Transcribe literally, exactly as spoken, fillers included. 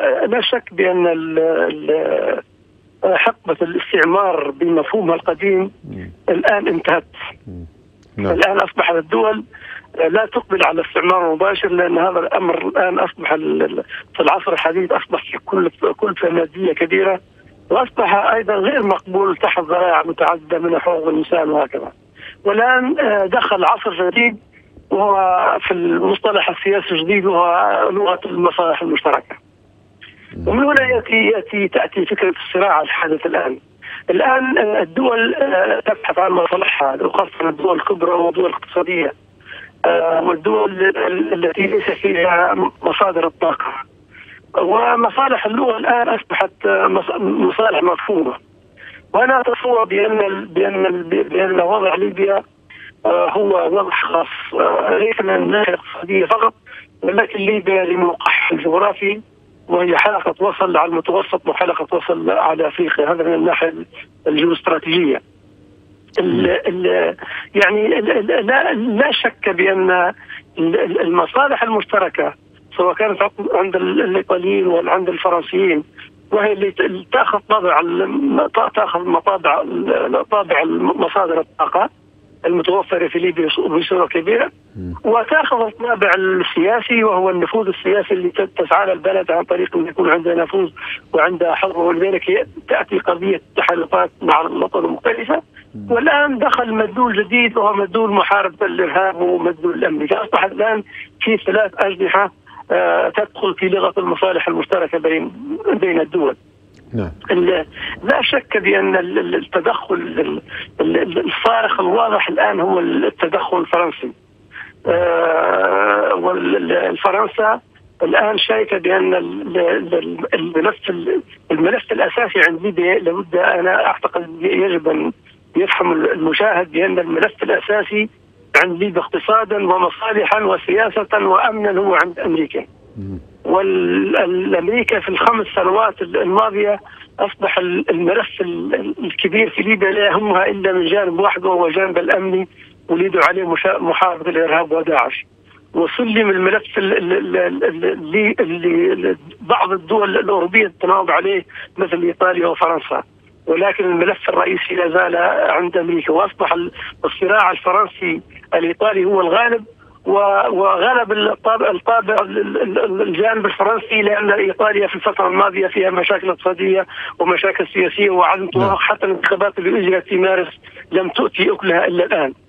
لا شك بأن حقبة الاستعمار بمفهومها القديم الآن انتهت. الآن أصبحت الدول لا تقبل على الاستعمار المباشر، لأن هذا الأمر الآن أصبح في العصر الحديث أصبح كل كلفة مادية كبيرة، وأصبح أيضا غير مقبول تحت ذرائع متعددة من حقوق الإنسان وهكذا. والآن دخل عصر جديد وهو في المصطلح السياسي الجديد وهو لغة المصالح المشتركة. ومن هنا يأتي, يأتي تأتي فكرة الصراع الحادث الآن. الآن الدول تبحث عن مصالحها، وخاصة الدول الكبرى والدول الاقتصادية والدول التي ليس فيها مصادر الطاقة. ومصالح اللغة الآن أصبحت مصالح مرفوضة. وأنا أتصور بأن بأن بأن وضع ليبيا هو وضع خاص، ليس من الناحية الاقتصادية فقط، ولكن ليبيا لموقعها الجغرافي، وهي حلقة وصل على المتوسط وحلقة وصل على أفريقيا. هذا من الناحية الجيوستراتيجية. ال ال يعني ال لا, لا شك بأن المصالح المشتركة سواء كانت عند الإيطاليين وعند الفرنسيين، وهي اللي تأخذ طابع تأخذ مطابع طابع مصادر الطاقة المتوفرة في ليبيا بصورة كبيرة، وتأخذ الطابع السياسي وهو النفوذ السياسي اللي تسعى له البلد عن طريق أن يكون عندها نفوذ وعندها حظ. ولذلك تأتي قضية تحالفات مع الوطن المختلفة. والآن دخل مدلول جديد وهو مدلول محاربة الإرهاب ومدلول الأمن. أصبح الآن في ثلاث أجنحة تدخل في لغة المصالح المشتركة بين بين الدول. لا شك بأن التدخل الصارخ الواضح الآن هو التدخل الفرنسي. والفرنسا الآن شايفة بأن الملف الملف الأساسي عند ليبيا، لابد أنا أعتقد يجب أن يفهم المشاهد بأن الملف الأساسي عند ليبيا اقتصادا ومصالحا وسياسة وأمنا هو عند أمريكا. والأمريكا في الخمس سنوات الماضية أصبح الملف الكبير في ليبيا لا يهمها إلا من جانب واحد وهو جانب الأمني، وليدوا عليه محاربة الإرهاب وداعش. وسلم الملف اللي, اللي بعض الدول الأوروبية تتناوب عليه مثل إيطاليا وفرنسا، ولكن الملف الرئيسي لا زال عند أمريكا. وأصبح الصراع الفرنسي الإيطالي هو الغالب، وغلب الطابع, الطابع الجانب الفرنسي، لأن إيطاليا في الفترة الماضية فيها مشاكل اقتصادية ومشاكل سياسية وعدم توافق، حتى الانتخابات اللي أجرت في مارس لم تؤتي أكلها إلا الآن.